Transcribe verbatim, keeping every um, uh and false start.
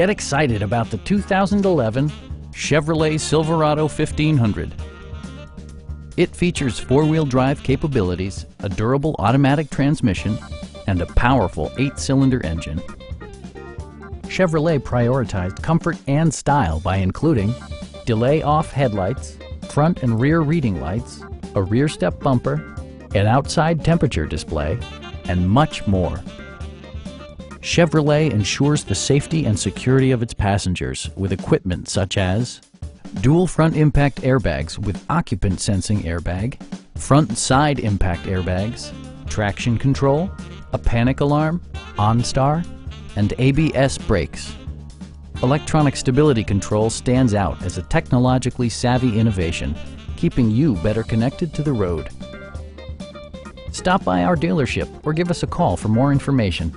Get excited about the two thousand eleven Chevrolet Silverado fifteen hundred. It features four-wheel drive capabilities, a durable automatic transmission, and a powerful eight-cylinder engine. Chevrolet prioritized comfort and style by including delay-off headlights, front and rear reading lights, a rear step bumper, an outside temperature display, and much more. Chevrolet ensures the safety and security of its passengers with equipment such as dual front impact airbags with occupant sensing airbag, front side impact airbags, traction control, a panic alarm, OnStar, and A B S brakes. Electronic stability control stands out as a technologically savvy innovation, keeping you better connected to the road. Stop by our dealership or give us a call for more information.